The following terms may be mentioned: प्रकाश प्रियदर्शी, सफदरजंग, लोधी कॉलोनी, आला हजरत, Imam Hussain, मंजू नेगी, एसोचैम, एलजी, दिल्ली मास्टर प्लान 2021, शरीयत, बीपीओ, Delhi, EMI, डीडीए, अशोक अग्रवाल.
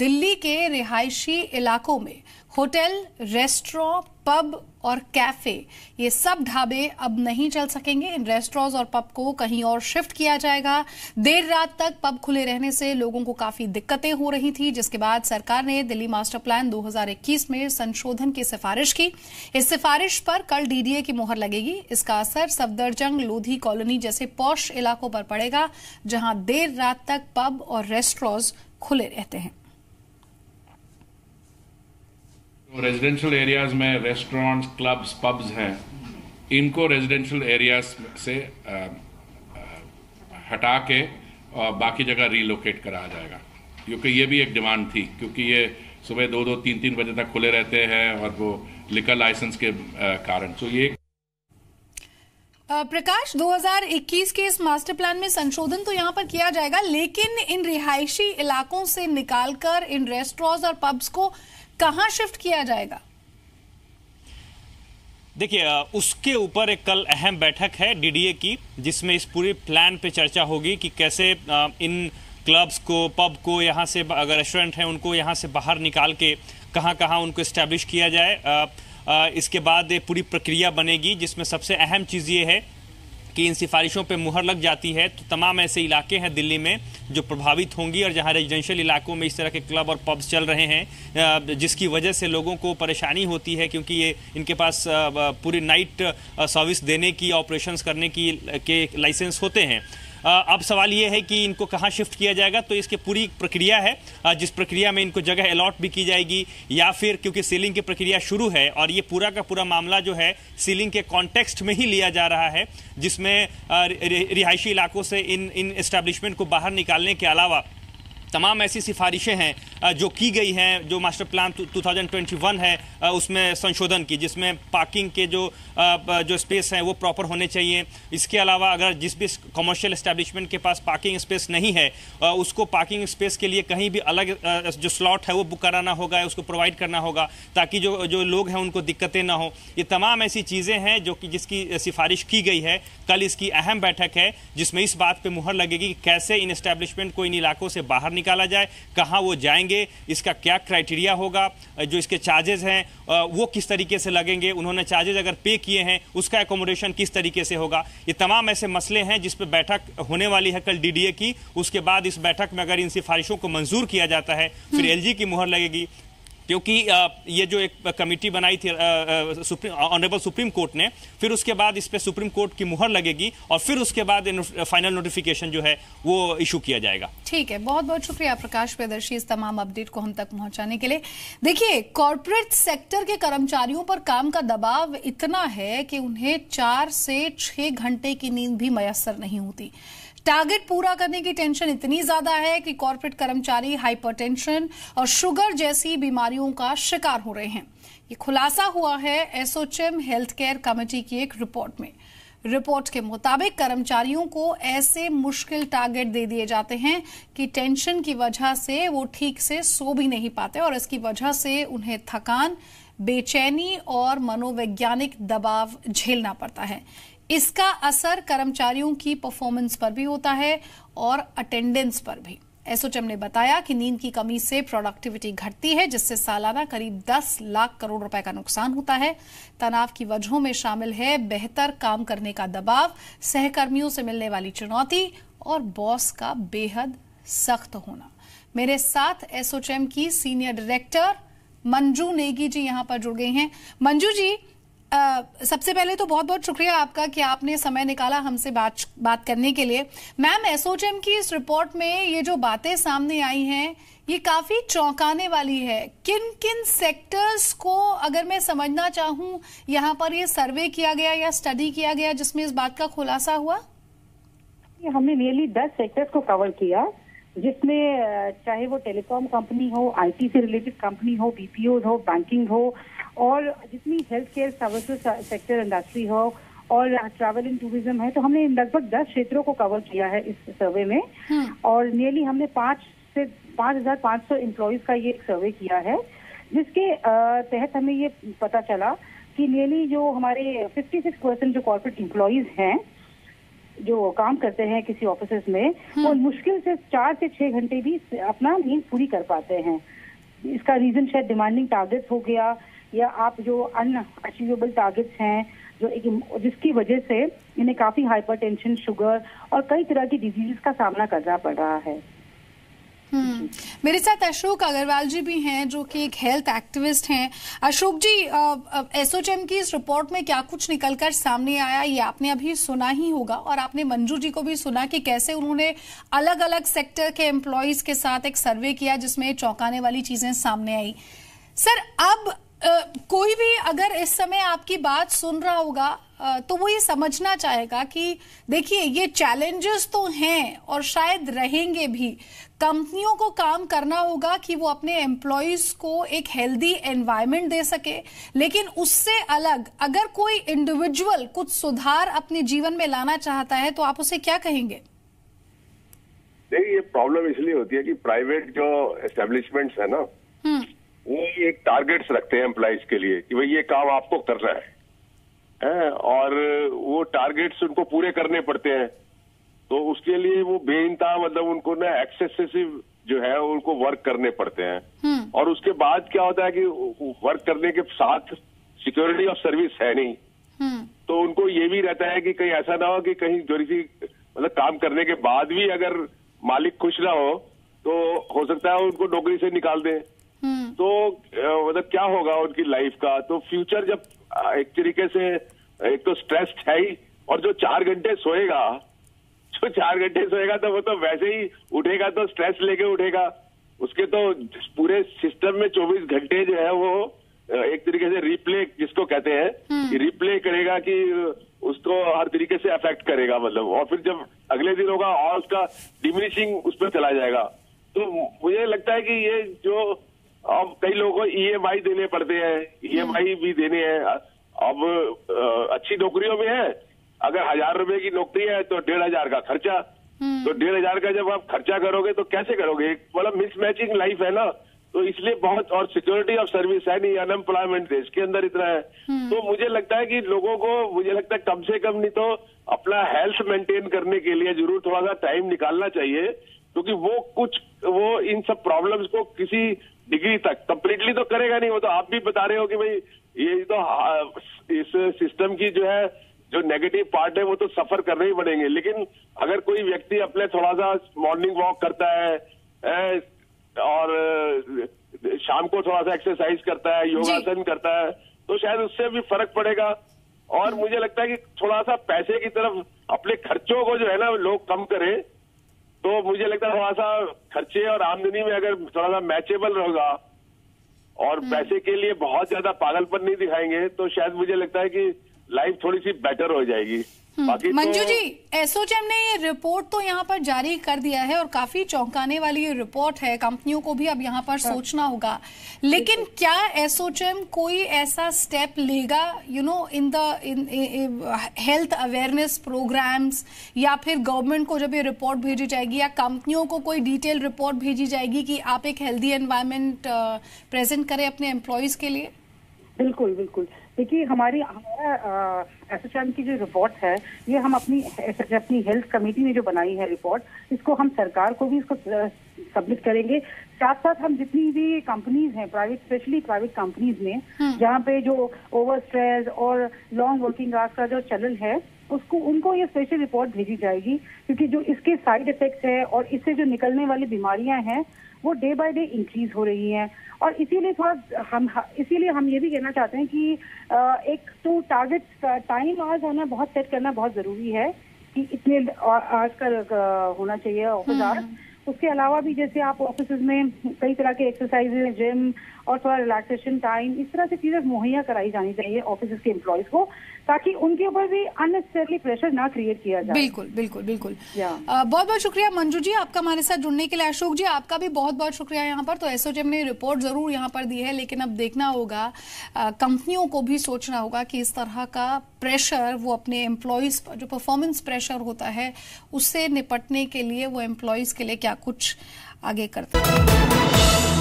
दिल्ली के रिहायशी इलाकों में होटल, रेस्टोरेंट, पब और कैफे, ये सब ढाबे अब नहीं चल सकेंगे। इन रेस्टोरेंट्स और पब को कहीं और शिफ्ट किया जाएगा। देर रात तक पब खुले रहने से लोगों को काफी दिक्कतें हो रही थी, जिसके बाद सरकार ने दिल्ली मास्टर प्लान 2021 में संशोधन की सिफारिश की। इस सिफारिश पर कल डीडीए की मोहर लगेगी। इसका असर सफदरजंग, लोधी कॉलोनी जैसे पॉश इलाकों पर पड़ेगा, जहां देर रात तक पब और रेस्टोरेंट्स खुले रहते हैं। रेजिडेंशियल एरियाज में रेस्टोरेंट्स, क्लब्स, पब्स हैं, इनको रेजिडेंशियल एरियाज से हटा के बाकी जगह रीलोकेट करा जाएगा, क्योंकि ये भी एक डिमांड थी, क्योंकि ये सुबह 2-3 बजे तक खुले रहते हैं और वो लिकर लाइसेंस के कारण। तो ये प्रकाश 2021 के इस मास्टर प्लान में संशोधन तो यहाँ पर किया जाएगा, लेकिन इन रिहायशी इलाकों से निकालकर इन रेस्टोरेंट्स और पब्स को कहाँ शिफ्ट किया जाएगा? देखिए, उसके ऊपर एक कल अहम बैठक है डीडीए की, जिसमें इस पूरे प्लान पे चर्चा होगी कि कैसे इन क्लब्स को, पब को, यहाँ से अगर रेस्टोरेंट है उनको यहाँ से बाहर निकाल के कहाँ कहाँ उनको इस्टेब्लिश किया जाए। इसके बाद ये पूरी प्रक्रिया बनेगी, जिसमें सबसे अहम चीज़ ये है कि इन सिफारिशों पे मुहर लग जाती है तो तमाम ऐसे इलाके हैं दिल्ली में जो प्रभावित होंगी, और जहाँ रेजिडेंशियल इलाकों में इस तरह के क्लब और पब्स चल रहे हैं, जिसकी वजह से लोगों को परेशानी होती है, क्योंकि ये इनके पास पूरी नाइट सर्विस देने की, ऑपरेशंस करने की के लाइसेंस होते हैं। अब सवाल ये है कि इनको कहाँ शिफ्ट किया जाएगा, तो इसकी पूरी प्रक्रिया है, जिस प्रक्रिया में इनको जगह अलॉट भी की जाएगी, या फिर क्योंकि सीलिंग की प्रक्रिया शुरू है और ये पूरा का पूरा मामला जो है सीलिंग के कॉन्टेक्स्ट में ही लिया जा रहा है, जिसमें रिहायशी इलाकों से इन एस्टैब्लिशमेंट को बाहर निकालने के अलावा तमाम ऐसी सिफारिशें हैं जो की गई हैं, जो मास्टर प्लान 2021 है उसमें संशोधन की, जिसमें पार्किंग के जो स्पेस हैं वो प्रॉपर होने चाहिए। इसके अलावा अगर जिस भी कमर्शियल एस्टैब्लिशमेंट के पास पार्किंग स्पेस नहीं है, उसको पार्किंग स्पेस के लिए कहीं भी अलग जो स्लॉट है वो बुक कराना होगा, उसको प्रोवाइड करना होगा, ताकि जो लोग हैं उनको दिक्कतें ना हो। ये तमाम ऐसी चीज़ें हैं जो कि जिसकी सिफारिश की गई है। कल इसकी अहम बैठक है, जिसमें इस बात पर मुहर लगेगी कि कैसे इन एस्टैब्लिशमेंट को इन इलाकों से बाहर निकाला जाए, कहाँ वो जाएंगे, इसका क्या क्राइटेरिया होगा, जो इसके चार्जेस हैं वो किस तरीके से लगेंगे, उन्होंने चार्जेस अगर पे किए हैं उसका एकोमोडेशन किस तरीके से होगा। ये तमाम ऐसे मसले हैं जिस पर बैठक होने वाली है कल डीडीए की। उसके बाद इस बैठक में अगर इन सिफारिशों को मंजूर किया जाता है फिर एलजी की मुहर लगेगी, क्योंकि ये जो एक कमेटी बनाई थी ऑनरेबल सुप्रीम कोर्ट ने, फिर उसके बाद इस पर सुप्रीम कोर्ट की मुहर लगेगी और फिर उसके बाद फाइनल नोटिफिकेशन जो है वो इशू किया जाएगा। ठीक है, बहुत बहुत शुक्रिया प्रकाश प्रियदर्शी इस तमाम अपडेट को हम तक पहुंचाने के लिए। देखिए, कॉरपोरेट सेक्टर के कर्मचारियों पर काम का दबाव इतना है कि उन्हें 4 से 6 घंटे की नींद भी मयसर नहीं होती। टारगेट पूरा करने की टेंशन इतनी ज्यादा है कि कॉर्पोरेट कर्मचारी हाइपरटेंशन और शुगर जैसी बीमारियों का शिकार हो रहे हैं। ये खुलासा हुआ है एसोचैम हेल्थ केयर कमेटी की एक रिपोर्ट में। रिपोर्ट के मुताबिक कर्मचारियों को ऐसे मुश्किल टारगेट दे दिए जाते हैं कि टेंशन की वजह से वो ठीक से सो भी नहीं पाते, और इसकी वजह से उन्हें थकान, बेचैनी और मनोवैज्ञानिक दबाव झेलना पड़ता है। इसका असर कर्मचारियों की परफॉर्मेंस पर भी होता है और अटेंडेंस पर भी। एसोचैम ने बताया कि नींद की कमी से प्रोडक्टिविटी घटती है, जिससे सालाना करीब 10 लाख करोड़ रुपए का नुकसान होता है। तनाव की वजहों में शामिल है बेहतर काम करने का दबाव, सहकर्मियों से मिलने वाली चुनौती और बॉस का बेहद सख्त होना। मेरे साथ एसोचैम की सीनियर डायरेक्टर मंजू नेगी जी यहाँ पर जुड़ गई हैं। मंजू जी, सबसे पहले तो बहुत बहुत शुक्रिया आपका कि आपने समय निकाला हमसे बात करने के लिए। मैम, एसोचैम की इस रिपोर्ट में ये जो बातें सामने आई हैं ये काफी चौंकाने वाली है। किन किन सेक्टर्स को, अगर मैं समझना चाहूँ, यहाँ पर ये सर्वे किया गया या स्टडी किया गया जिसमें इस बात का खुलासा हुआ? हमने नियरली 10 सेक्टर्स को कवर किया, जिसमें चाहे वो टेलीकॉम कंपनी हो, आईटी से रिलेटेड कंपनी हो, बीपीओ हो, बैंकिंग हो, और जितनी health care services sector industry हो, और ट्रैवल एंड टूरिज्म है। तो हमने लगभग 10 क्षेत्रों को कवर किया है इस सर्वे में। और नियरली हमने 5,500 एम्प्लॉयज का ये सर्वे किया है, जिसके तहत हमें ये पता चला कि नियरली जो हमारे 56% जो कॉर्पोरेट एम्प्लॉयज हैं जो काम करते हैं किसी ऑफिस में वो मुश्किल से 4 से 6 घंटे भी अपना नींद पूरी कर पाते हैं। इसका रीजन शायद डिमांडिंग टारगेट्स हो गया या आप जो अनअचीवेबल टारगेट्स हैं जो जिसकी वजह से इन्हें काफी हाइपरटेंशन, शुगर और कई तरह की डिजीजेस का सामना करना पड़ रहा है। मेरे साथ अशोक अग्रवाल जी भी हैं जो कि एक हेल्थ एक्टिविस्ट हैं। अशोक जी, एसोचैम की इस रिपोर्ट में क्या कुछ निकलकर सामने आया ये आपने अभी सुना ही होगा और आपने मंजू जी को भी सुना कि कैसे उन्होंने अलग अलग सेक्टर के एम्प्लॉइज के साथ एक सर्वे किया जिसमें चौंकाने वाली चीजें सामने आई। सर, अब कोई भी अगर इस समय आपकी बात सुन रहा होगा तो वो ये समझना चाहेगा कि देखिए ये चैलेंजेस तो हैं और शायद रहेंगे भी। कंपनियों को काम करना होगा कि वो अपने एम्प्लॉयज को एक हेल्दी एनवायरनमेंट दे सके, लेकिन उससे अलग अगर कोई इंडिविजुअल कुछ सुधार अपने जीवन में लाना चाहता है तो आप उसे क्या कहेंगे? देखिए, ये प्रॉब्लम इसलिए होती है कि प्राइवेट जो एस्टेब्लिशमेंट्स है ना वो एक टारगेट्स रखते हैं एम्प्लॉइज के लिए कि भाई ये काम आपको करना है और वो टारगेट्स उनको पूरे करने पड़ते हैं। तो उसके लिए वो बेइंतहा मतलब उनको ना एक्सेसिव जो है उनको वर्क करने पड़ते हैं और उसके बाद क्या होता है कि वर्क करने के साथ सिक्योरिटी ऑफ सर्विस है नहीं, तो उनको ये भी रहता है कि कहीं ऐसा ना हो कि कहीं थोड़ी सी मतलब काम करने के बाद भी अगर मालिक खुश ना हो तो हो सकता है उनको नौकरी से निकाल दें। तो मतलब क्या होगा उनकी लाइफ का? तो फ्यूचर जब एक तरीके से एक तो स्ट्रेस्ड है ही और जो चार घंटे सोएगा तो वो तो वैसे ही उठेगा तो स्ट्रेस लेके उठेगा। उसके तो पूरे सिस्टम में 24 घंटे जो है वो एक तरीके से रिप्ले जिसको कहते हैं कि रिप्ले करेगा कि उसको हर तरीके से अफेक्ट करेगा मतलब, और फिर जब अगले दिन होगा और उसका डिमिनिशिंग उस पर चला जाएगा। तो मुझे लगता है कि ये जो अब कई लोगों को EMI देने पड़ते हैं, EMI भी देने हैं। अब अच्छी नौकरियों में है अगर 1000 रुपए की नौकरी है तो 1500 का खर्चा, तो 1500 का जब आप खर्चा करोगे तो कैसे करोगे? मतलब मिसमैचिंग लाइफ है ना, तो इसलिए बहुत और सिक्योरिटी ऑफ सर्विस है नहीं, अनएम्प्लॉयमेंट देश के अंदर इतना है। तो मुझे लगता है कि लोगों को कम से कम नहीं तो अपना हेल्थ मेंटेन करने के लिए जरूर थोड़ा सा टाइम निकालना चाहिए, क्योंकि वो इन सब प्रॉब्लम्स को किसी डिग्री तक कंप्लीटली तो करेगा नहीं। वो तो आप भी बता रहे हो कि भाई ये तो इस सिस्टम की जो है जो नेगेटिव पार्ट है वो तो सफर करने ही पड़ेंगे, लेकिन अगर कोई व्यक्ति अपने थोड़ा सा मॉर्निंग वॉक करता है और शाम को थोड़ा सा एक्सरसाइज करता है, योगासन करता है, तो शायद उससे भी फर्क पड़ेगा। और मुझे लगता है कि थोड़ा सा पैसे की तरफ अपने खर्चों को जो है ना लोग कम करें, तो मुझे लगता है थोड़ा सा खर्चे और आमदनी में अगर थोड़ा सा मैचेबल होगा और पैसे के लिए बहुत ज्यादा पागलपन नहीं दिखाएंगे तो शायद मुझे लगता है कि लाइफ थोड़ी सी बेटर हो जाएगी। बाकी मंजू जी, एसोचैम ने ये रिपोर्ट तो यहाँ पर जारी कर दिया है और काफी चौंकाने वाली ये रिपोर्ट है। कंपनियों को भी अब यहाँ पर सोचना होगा, लेकिन क्या एसोचैम कोई ऐसा स्टेप लेगा इन हेल्थ अवेयरनेस प्रोग्राम्स, या फिर गवर्नमेंट को जब ये रिपोर्ट भेजी जाएगी या कंपनियों को कोई डिटेल रिपोर्ट भेजी जाएगी कि आप एक हेल्दी एनवायरमेंट प्रेजेंट करें अपने एम्प्लॉयज के लिए? बिल्कुल बिल्कुल। देखिए, हमारा एसोचैम की जो रिपोर्ट है ये हम अपनी हेल्थ कमेटी ने जो बनाई है रिपोर्ट, इसको हम सरकार को भी इसको सबमिट करेंगे। साथ साथ हम जितनी भी कंपनीज हैं प्राइवेट, स्पेशली प्राइवेट कंपनीज में जहाँ पे जो ओवर स्ट्रेस और लॉन्ग वर्किंग आवर्स का जो चलन है उसको उनको ये स्पेशल रिपोर्ट भेजी जाएगी, क्योंकि जो इसके साइड इफेक्ट्स है और इससे जो निकलने वाली बीमारियां हैं वो डे बाय डे इंक्रीज हो रही हैं। और इसीलिए हम ये भी कहना चाहते हैं कि एक तो टारगेट्स का टाइम आवर्स होना बहुत सेट करना बहुत जरूरी है कि इतने आवर्स का होना चाहिए ऑफिस आवर्स। उसके अलावा भी जैसे आप ऑफिस में कई तरह के एक्सरसाइज, जिम और थोड़ा रिलैक्सेशन टाइम, इस तरह से चीजें मुहैया कराई जानी चाहिए ऑफिस के एम्प्लॉयज को, ताकि उनके ऊपर भी अननेसेसरी प्रेशर ना क्रिएट किया जाए। बिल्कुल बिल्कुल बिल्कुल। बहुत बहुत शुक्रिया मंजू जी आपका हमारे साथ जुड़ने के लिए। अशोक जी आपका भी बहुत बहुत शुक्रिया। यहाँ पर तो एसोचैम ने रिपोर्ट जरूर यहाँ पर दी है, लेकिन अब देखना होगा, कंपनियों को भी सोचना होगा कि इस तरह का प्रेशर वो अपने एम्प्लॉयज पर जो परफॉर्मेंस प्रेशर होता है उससे निपटने के लिए वो एम्प्लॉयज के लिए कुछ आगे करते हैं।